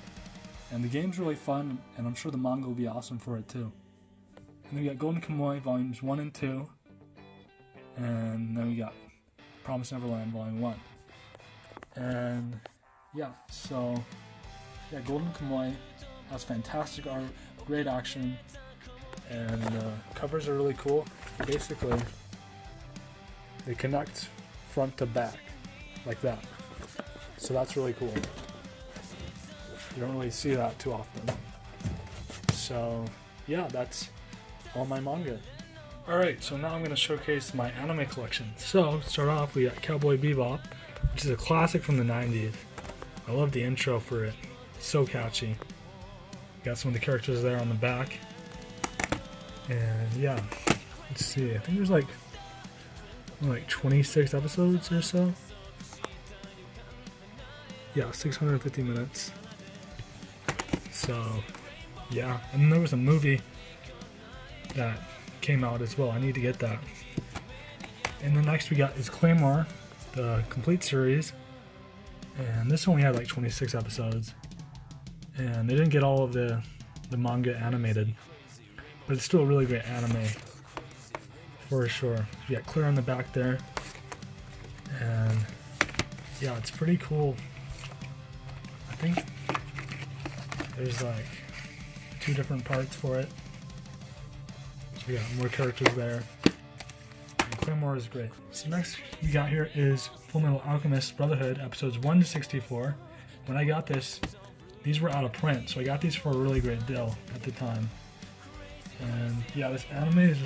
And the game's really fun, and I'm sure the manga will be awesome for it too. And then we got Golden Kamuy volumes 1 and 2. And then we got Promised Neverland volume 1. And yeah, so yeah, Golden Kamuy has fantastic art, great action, and covers are really cool. Basically, they connect front to back, like that. So that's really cool. You don't really see that too often. So yeah, that's all my manga. Alright, so now I'm going to showcase my anime collection. So to start off, we got Cowboy Bebop, which is a classic from the 90s. I love the intro for it. It's so catchy. Got some of the characters there on the back. And yeah, let's see. I think there's like 26 episodes or so. Yeah, 650 minutes. So yeah, and there was a movie that came out as well. I need to get that. And then next we got is Claymore, the complete series. And this only had like 26 episodes. And they didn't get all of the manga animated. But it's still a really great anime. For sure. You got Claire on the back there. And yeah, it's pretty cool. I think there's like 2 different parts for it. So we got more characters there. And Claymore is great. So next we got here is Full Metal Alchemist Brotherhood episodes 1 to 64. When I got this, these were out of print, so I got these for a really great deal at the time. And yeah, this anime is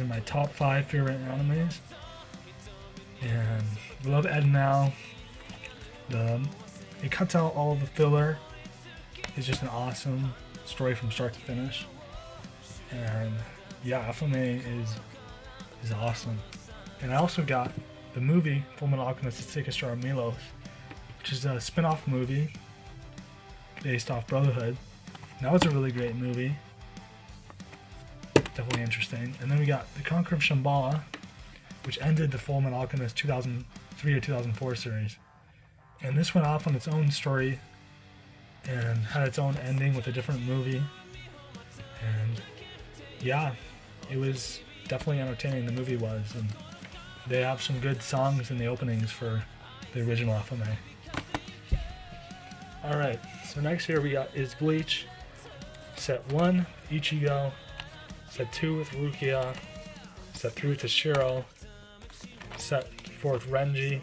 in my top 5 favorite animes. And I love Ed and Al. It cuts out all of the filler. It's just an awesome story from start to finish. And yeah, FMA is awesome. And I also got the movie Full Metal Alchemist: The Secret Star of Melos, which is a spin-off movie based off Brotherhood. And that was a really great movie. Definitely interesting. And then we got The Conqueror of Shambhala, which ended the Full Metal Alchemist 2003 or 2004 series. And this went off on its own story and had its own ending with a different movie. And yeah, it was definitely entertaining, the movie was. And they have some good songs in the openings for the original FMA. Alright, so next here we got is Bleach. Set 1, Ichigo. Set 2 with Rukia. Set 3 with Toshiro. Set 4 with Renji.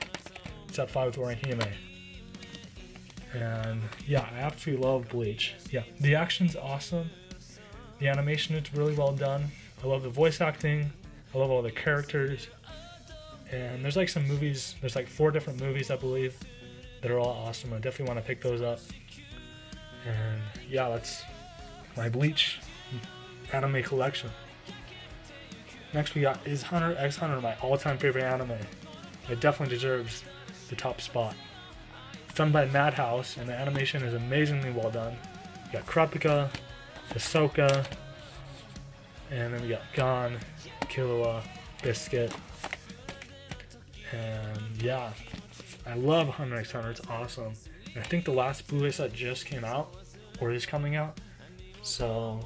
Set 5 with Orihime. And yeah, I absolutely love Bleach. Yeah, the action's awesome. The animation is really well done. I love the voice acting. I love all the characters. And there's like some movies, there's like 4 different movies I believe that are all awesome. I definitely want to pick those up. And yeah, that's my Bleach anime collection. Next we got is Hunter x Hunter, my all-time favorite anime. It definitely deserves the top spot. It's done by Madhouse, and the animation is amazingly well done. We got Kurapika, Hisoka, and then we got Gon, Killua, Biscuit, and yeah, I love Hunter x Hunter. It's awesome. And I think the last Blu-ray set just came out, or is coming out. So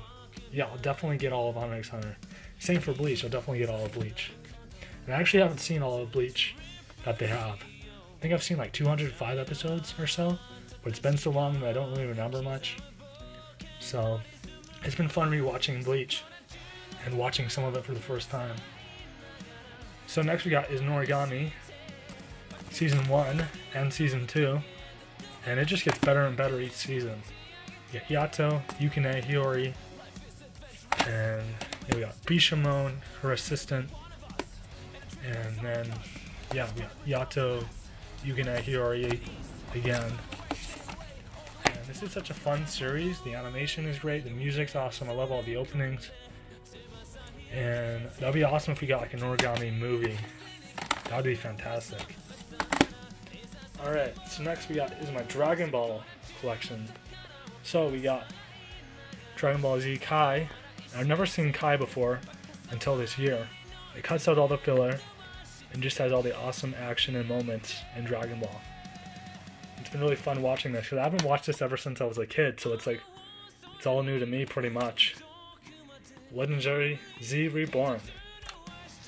yeah, I'll definitely get all of Hunter x Hunter. Same for Bleach, I'll definitely get all of Bleach. And I actually haven't seen all of Bleach that they have. I think I've seen like 205 episodes or so, but it's been so long that I don't really remember much. So it's been fun rewatching Bleach and watching some of it for the first time. So next we got is Noragami, Season 1 and Season 2, and it just gets better and better each season. You got Yato, Yukine, Hiyori, and then we got Bishamon, her assistant, and then yeah, we got Yato, Yukine, Hiyori again. And this is such a fun series. The animation is great, the music's awesome, I love all the openings. And that would be awesome if we got like an Noragami movie. That would be fantastic. Alright, so next we got is my Dragon Ball collection. So we got Dragon Ball Z Kai. I've never seen Kai before until this year. It cuts out all the filler and just has all the awesome action and moments in Dragon Ball. It's been really fun watching this because I haven't watched this ever since I was a kid, so it's like, it's all new to me pretty much. Legendary Z Reborn.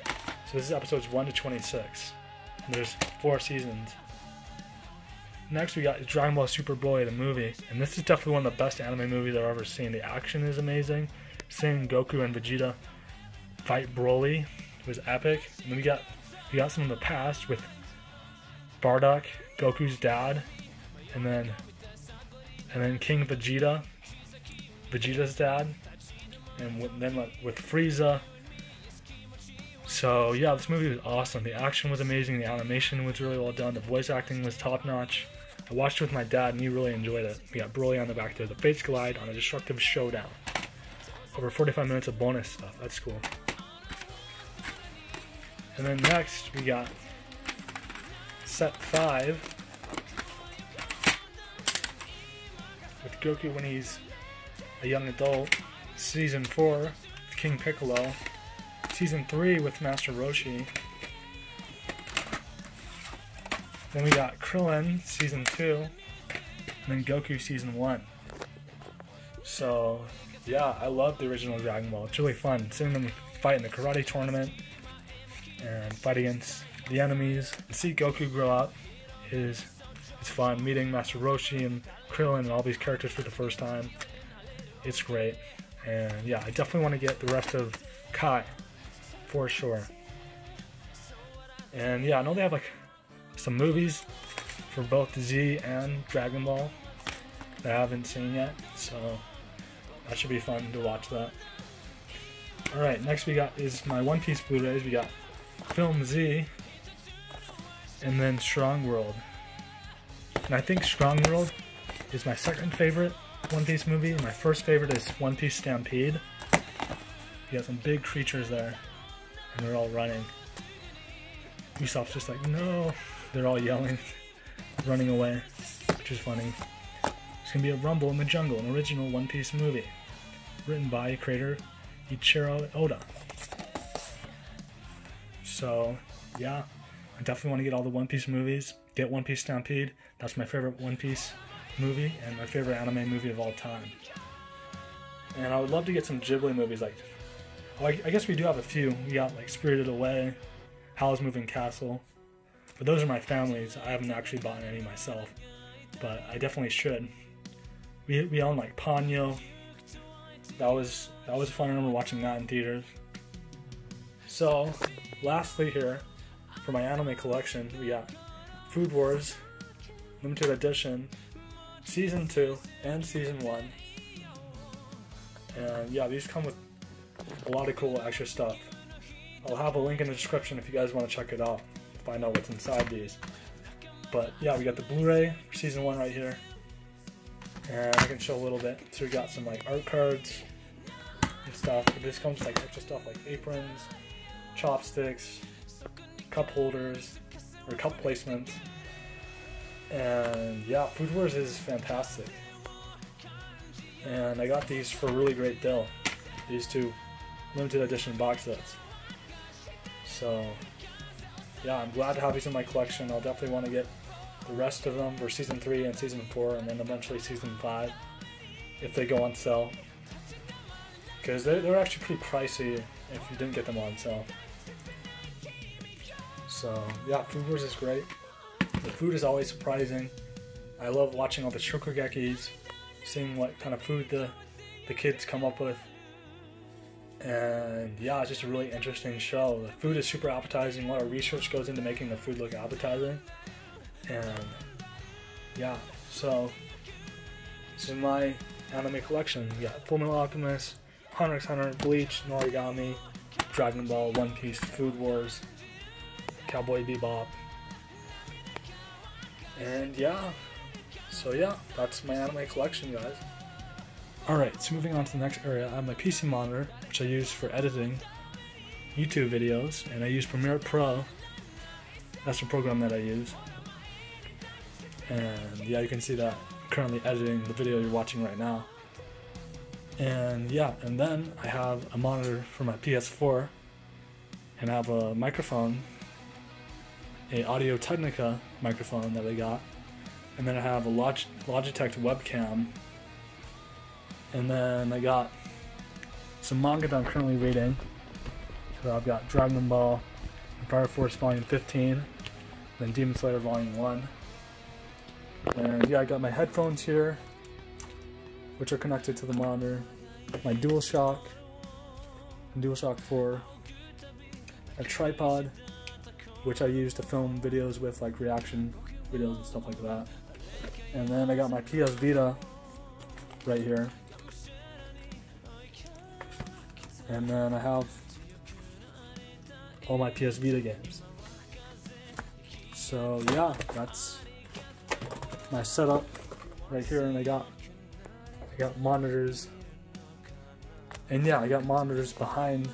So this is episodes 1 to 26. And there's 4 seasons. Next we got Dragon Ball Super Broly, the movie, and this is definitely one of the best anime movies I've ever seen. The action is amazing. Seeing Goku and Vegeta fight Broly was epic. And then we got some in the past with Bardock, Goku's dad, and then King Vegeta, Vegeta's dad, and then with Frieza. So yeah, this movie was awesome. The action was amazing, the animation was really well done, the voice acting was top-notch. I watched it with my dad and he really enjoyed it. We got Broly on the back there, the fates collide on a destructive showdown. Over 45 minutes of bonus stuff, that's cool. And then next we got set 5 with Goku when he's a young adult, season 4, King Piccolo, Season 3 with Master Roshi. Then we got Krillin, Season 2, and then Goku, Season 1. So, yeah, I love the original Dragon Ball. It's really fun seeing them fight in the karate tournament and fight against the enemies. And see Goku grow up is it's fun. Meeting Master Roshi and Krillin and all these characters for the first time, it's great. And yeah, I definitely want to get the rest of Kai for sure. And yeah, I know they have like some movies for both Z and Dragon Ball that I haven't seen yet, so that should be fun to watch that. Alright, next we got is my One Piece Blu-rays. We got Film Z and then Strong World. And I think Strong World is my second favorite One Piece movie. My first favorite is One Piece Stampede. You got some big creatures there and they're all running. Usopp's just like, no! They're all yelling, running away, which is funny. It's gonna be a Rumble in the Jungle, an original One Piece movie, written by creator Ichiro Oda. So, yeah, I definitely want to get all the One Piece movies. Get One Piece Stampede. That's my favorite One Piece movie and my favorite anime movie of all time. And I would love to get some Ghibli movies. Like, oh, I guess we do have a few. We got like Spirited Away, Howl's Moving Castle. But those are my family's. I haven't actually bought any myself, but I definitely should. We own like Ponyo. That was fun. I remember watching that in theaters. So, lastly here, for my anime collection, we got Food Wars Limited Edition Season 2 and Season 1. And yeah, these come with a lot of cool extra stuff. I'll have a link in the description if you guys want to check it out, find out what's inside these. But yeah, we got the Blu-ray for Season 1 right here. And I can show a little bit. So we got some like art cards and stuff. But this comes with like extra stuff like aprons, chopsticks, cup holders, or cup placements. And yeah, Food Wars is fantastic. And I got these for a really great deal. These two limited edition box sets. So yeah, I'm glad to have these in my collection. I'll definitely want to get the rest of them for Season 3 and Season 4 and then eventually Season 5 if they go on sale. Because they're actually pretty pricey if you didn't get them on sale. So yeah, Food Wars is great. The food is always surprising. I love watching all the Shokugekis, seeing what kind of food the kids come up with. And yeah, it's just a really interesting show. The food is super appetizing. A lot of research goes into making the food look appetizing. And yeah, so this is my anime collection. We got Full Metal Alchemist, Hunter x Hunter, Bleach, Noragami, Dragon Ball, One Piece, Food Wars, Cowboy Bebop. And yeah, so yeah, that's my anime collection, guys. Alright, so moving on to the next area, I have my PC monitor, which I use for editing YouTube videos, and I use Premiere Pro. That's the program that I use. And yeah, you can see that I'm currently editing the video you're watching right now. And yeah, and then I have a monitor for my PS4, and I have a microphone, a Audio-Technica microphone that I got, and then I have a Logitech webcam, and then I got some manga that I'm currently reading. So I've got Dragon Ball, Fire Force Volume 15, then Demon Slayer Volume 1. And yeah, I got my headphones here, which are connected to the monitor, my DualShock, DualShock 4, a tripod, which I use to film videos with, like reaction videos and stuff like that. And then I got my PS Vita right here. And then I have all my PS Vita games. So yeah, that's my setup right here, and I got monitors, and yeah, I got monitors behind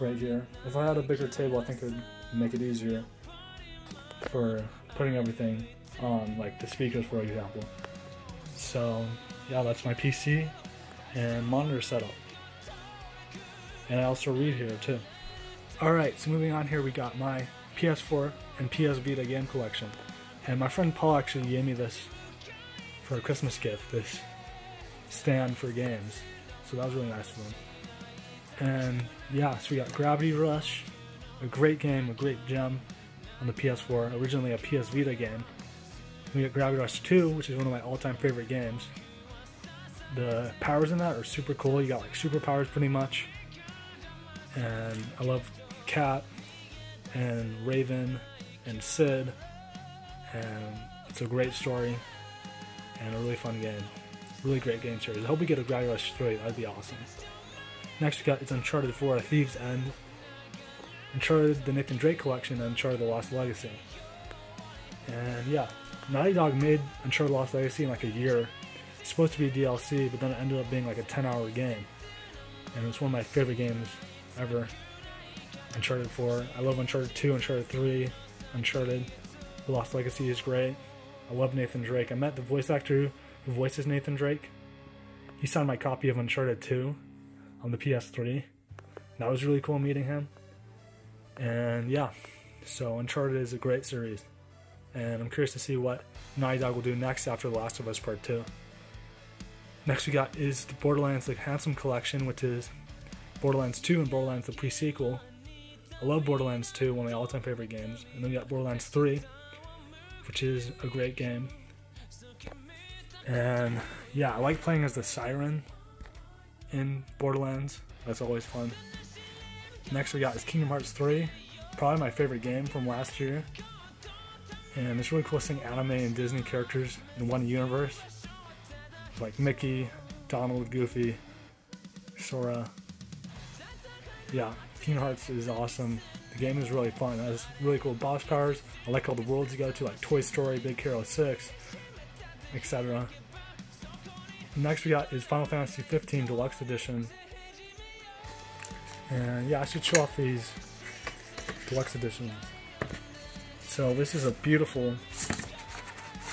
right here. If I had a bigger table, I think it would make it easier for putting everything on, like the speakers for example. So yeah, that's my PC and monitor setup. and I also read here too. Alright, so moving on here, we got my PS4 and PS Vita game collection. And my friend Paul actually gave me this for a Christmas gift, this stand for games. So that was really nice of him. And yeah, so we got Gravity Rush, a great game, a great gem on the PS4, originally a PS Vita game. We got Gravity Rush 2, which is one of my all-time favorite games. The powers in that are super cool. You got like superpowers pretty much. And I love Cat and Raven and Sid, and it's a great story and a really fun game. Really great game series. I hope we get a Gravity Rush 3. That'd be awesome. Next we got Uncharted 4, A Thief's End, Uncharted the Nick and Drake Collection, and Uncharted the Lost Legacy. And yeah, Naughty Dog made Uncharted Lost Legacy in like a year. It's supposed to be DLC, but then it ended up being like a 10-hour game. And it's one of my favorite games ever. Uncharted 4. I love Uncharted 2, Uncharted 3, Uncharted the Lost Legacy is great. I love Nathan Drake. I met the voice actor who voices Nathan Drake. He signed my copy of Uncharted 2 on the PS3. That was really cool meeting him. And yeah, so Uncharted is a great series. And I'm curious to see what Naughty Dog will do next after The Last of Us Part 2. Next we got is the Borderlands The Handsome Collection, which is Borderlands 2 and Borderlands the pre-sequel. I love Borderlands 2, one of my all-time favorite games. And then we got Borderlands 3, which is a great game. And yeah, I like playing as the Siren in Borderlands. That's always fun. Next we got is Kingdom Hearts 3, probably my favorite game from last year. And it's really cool seeing anime and Disney characters in one universe. Like Mickey, Donald, Goofy, Sora. Yeah, Kingdom Hearts is awesome. The game is really fun. It has really cool boss powers. I like all the worlds you go to, like Toy Story, Big Hero 6, etc. Next we got is Final Fantasy 15 Deluxe Edition. And yeah, I should show off these Deluxe Editions. So this is a beautiful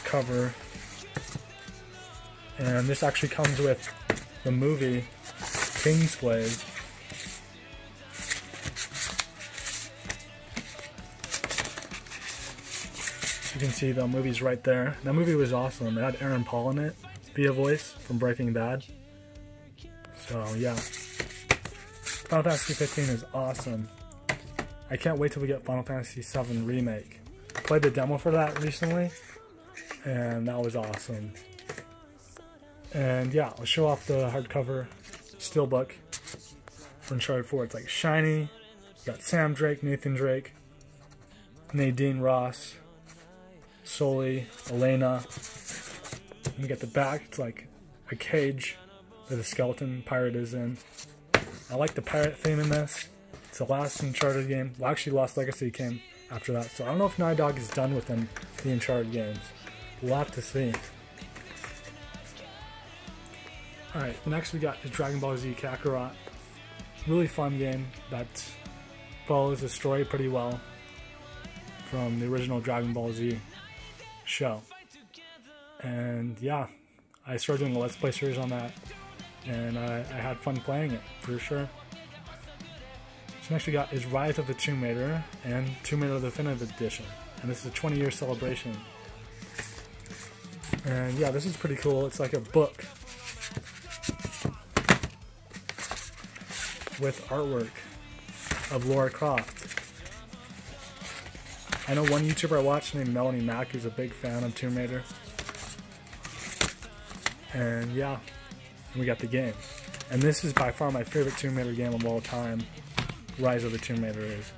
cover, and this actually comes with the movie Kingsblade. You can see the movie's right there. That movie was awesome. It had Aaron Paul in it, via voice from Breaking Bad. So yeah, Final Fantasy 15 is awesome. I can't wait till we get Final Fantasy 7 Remake. Played the demo for that recently, and that was awesome. And yeah, I'll show off the hardcover steelbook for Uncharted 4. It's like shiny. You got Sam Drake, Nathan Drake, Nadine Ross, Sully, Elena. And you get the back. It's like a cage where the skeleton pirate is in. I like the pirate theme in this. It's the last Uncharted game. Well, actually, Lost Legacy came after that. So I don't know if Naughty Dog is done with them, the Uncharted games. We'll have to see. Alright, next we got is Dragon Ball Z Kakarot. Really fun game that follows the story pretty well from the original Dragon Ball Z show. And yeah, I started doing a Let's Play series on that, and I had fun playing it, for sure. So next we got is Rise of the Tomb Raider and Tomb Raider Definitive Edition. And this is a 20-year celebration. And yeah, this is pretty cool. It's like a book with artwork of Lara Croft. I know one YouTuber I watched named Melanie Mack who's a big fan of Tomb Raider. And yeah, we got the game. And this is by far my favorite Tomb Raider game of all time. Rise of the Tomb Raider is.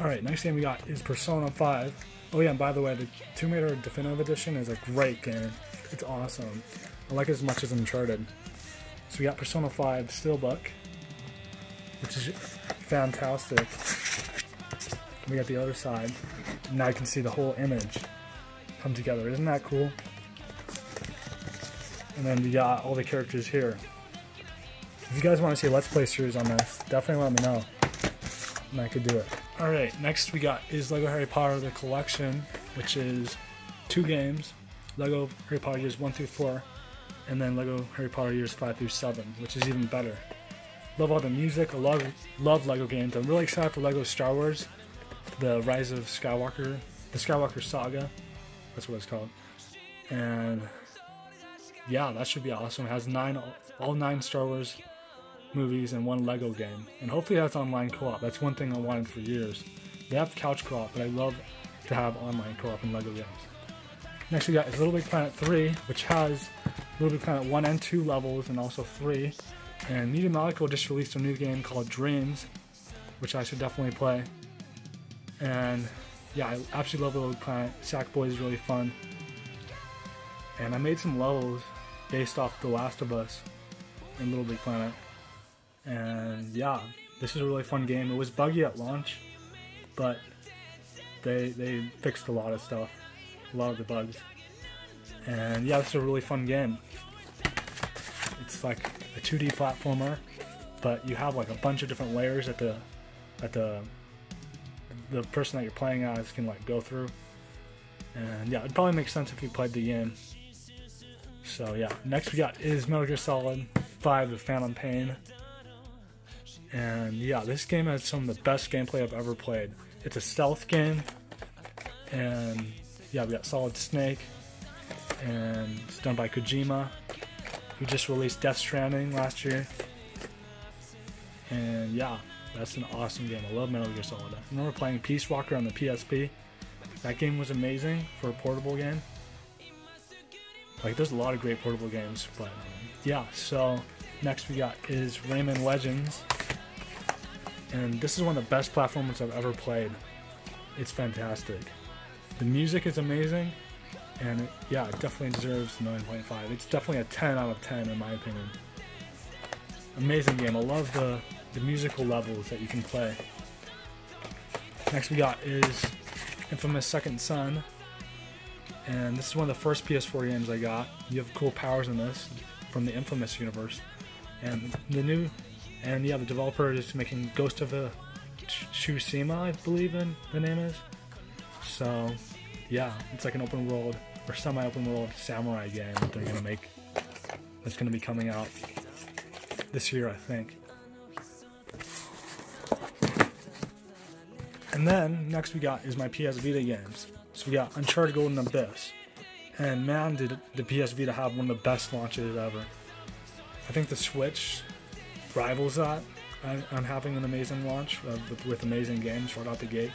Alright, next game we got is Persona 5. Oh yeah, and by the way, the Tomb Raider Definitive Edition is a great game. It's awesome. I like it as much as Uncharted. So we got Persona 5 Steelbook, which is fantastic. We got the other side. Now you can see the whole image come together. Isn't that cool? And then we got all the characters here. If you guys want to see a Let's Play series on this, definitely let me know, and I could do it. Alright, next we got is LEGO Harry Potter The Collection, which is 2 games. LEGO Harry Potter Years 1 through 4, and then LEGO Harry Potter Years 5 through 7, which is even better. Love all the music. I love LEGO games. I'm really excited for LEGO Star Wars, The Rise of Skywalker, the Skywalker Saga. That's what it's called. And yeah, that should be awesome. It has all nine Star Wars movies and one LEGO game. And hopefully it has online co-op. That's one thing I wanted for years. They have couch co-op, but I love to have online co-op in LEGO games. Next we got is Little Big Planet 3, which has Little Big Planet 1 and 2 levels, and also 3. And Media Molecule just released a new game called Dreams, which I should definitely play. And yeah, I absolutely love Little Big Planet. Sackboy is really fun. And I made some levels based off The Last of Us and Little Big Planet. And yeah, this is a really fun game. It was buggy at launch, but they fixed a lot of stuff, a lot of the bugs. And yeah, this is a really fun game. It's like a 2D platformer, but you have like a bunch of different layers that the person that you're playing as can like go through. And yeah, it'd probably make sense if you played the game. So yeah, next we got is Metal Gear Solid 5: The Phantom Pain. And yeah, this game has some of the best gameplay I've ever played. It's a stealth game, and yeah, we got Solid Snake, and it's done by Kojima, who just released Death Stranding last year. And yeah, that's an awesome game. I love Metal Gear Solid. I remember playing Peace Walker on the PSP. That game was amazing for a portable game. Like, there's a lot of great portable games, but yeah. So next we got is Rayman Legends. And this is one of the best platformers I've ever played. It's fantastic. The music is amazing, and yeah, it definitely deserves 9.5. It's definitely a 10 out of 10 in my opinion. Amazing game. I love the musical levels that you can play. Next we got is Infamous Second Son. And this is one of the first PS4 games I got. You have cool powers in this from the Infamous universe. And the new... And yeah, the developer is making Ghost of Tsushima, I believe the name is. So yeah, it's like an open world or semi-open world samurai game that they're gonna make. That's gonna be coming out this year, I think. And then next we got is my PS Vita games. So we got Uncharted Golden Abyss. And man, did the PS Vita have one of the best launches ever. I think the Switch rivals that. I'm having an amazing launch with amazing games right out the gate,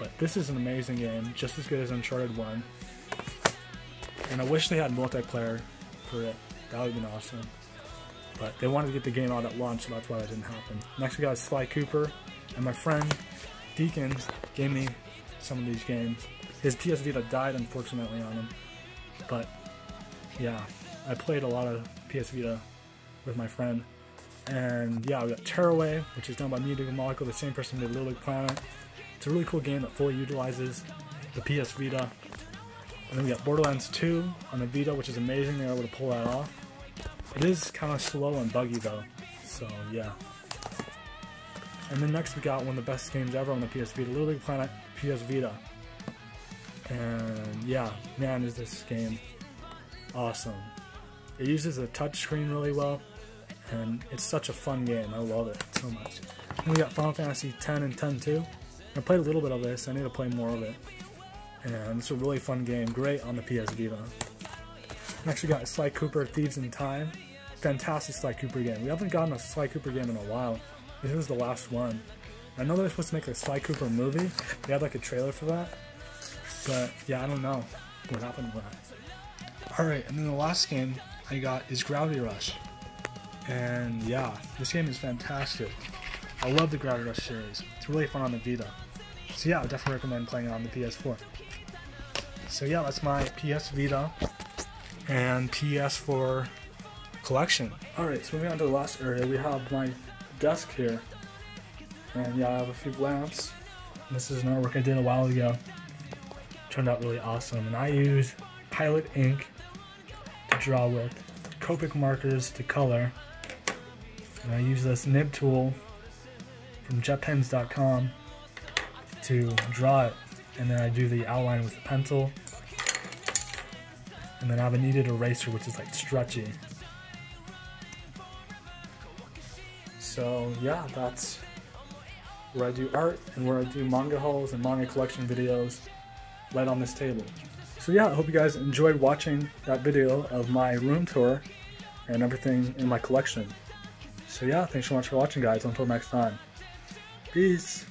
but this is an amazing game, just as good as Uncharted 1. And I wish they had multiplayer for it. That would have been awesome. But they wanted to get the game out at launch, so that's why that didn't happen. Next we got Sly Cooper, and my friend Deacon gave me some of these games. His PS Vita died unfortunately on him, but yeah, I played a lot of PS Vita with my friend. And yeah, we got Tearaway, which is done by Media Molecule, the same person who did Little Big Planet. It's a really cool game that fully utilizes the PS Vita. And then we got Borderlands 2 on the Vita, which is amazing. They were able to pull that off. It is kind of slow and buggy though, so yeah. And then next we got one of the best games ever on the PS Vita, Little Big Planet PS Vita. And yeah, man, is this game awesome. It uses a touchscreen really well. And it's such a fun game. I love it so much. Then we got Final Fantasy X and X-2. I played a little bit of this. I need to play more of it. And it's a really fun game. Great on the PS Vita. Next we got Sly Cooper Thieves in Time. Fantastic Sly Cooper game. We haven't gotten a Sly Cooper game in a while. This was the last one. I know they're supposed to make a Sly Cooper movie. They had like a trailer for that. But yeah, I don't know what happened with that. Alright, and then the last game I got is Gravity Rush. And yeah, this game is fantastic. I love the Gravity Rush series. It's really fun on the Vita. So yeah, I would definitely recommend playing it on the PS4. So yeah, that's my PS Vita and PS4 collection. Alright, so moving on to the last area, we have my desk here. And yeah, I have a few lamps. This is an artwork I did a while ago. Turned out really awesome. And I use Pilot ink to draw with, Copic markers to color. And I use this nib tool from jetpens.com to draw it, and then I do the outline with the pencil, and then I have a kneaded eraser which is like stretchy. So yeah, that's where I do art and where I do manga hauls and manga collection videos right on this table. So yeah, I hope you guys enjoyed watching that video of my room tour and everything in my collection. So yeah, thanks so much for watching, guys. Until next time. Peace.